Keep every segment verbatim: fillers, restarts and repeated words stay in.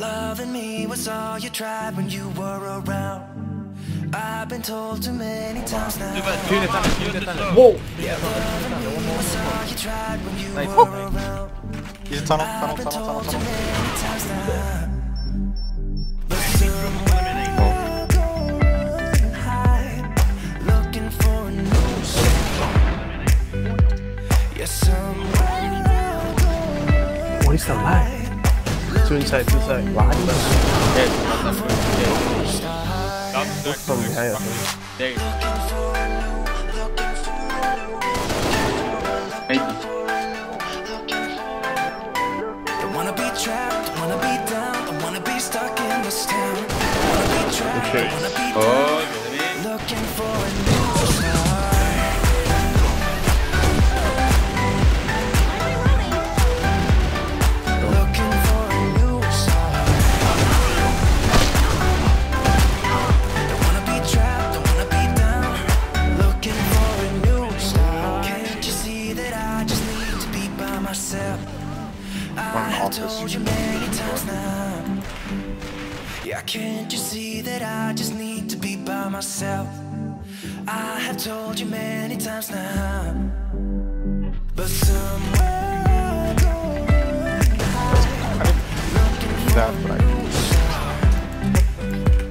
Loving me was all you tried when you were around. I've been told too many times now. Whoa! Yeah, nice. Oh. He's a tunnel, tunnel, tunnel, tunnel, tunnel. Oh, he's alive. Two inside, two inside. Wow, he's dead. Dead. From behind us. There you go. I wanna be trapped, wanna be down, I wanna be stuck in this town. Wanna be trapped, wanna be down, looking for a new star. Told you many times now. Yeah, can't you see that I just need to be by myself? I have told you many times now. But somewhere I'm going high. Looking for a new star. Don't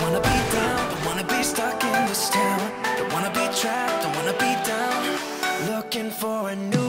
wanna be down, don't wanna be stuck in this town. Don't wanna be trapped, don't wanna be down. Looking for a new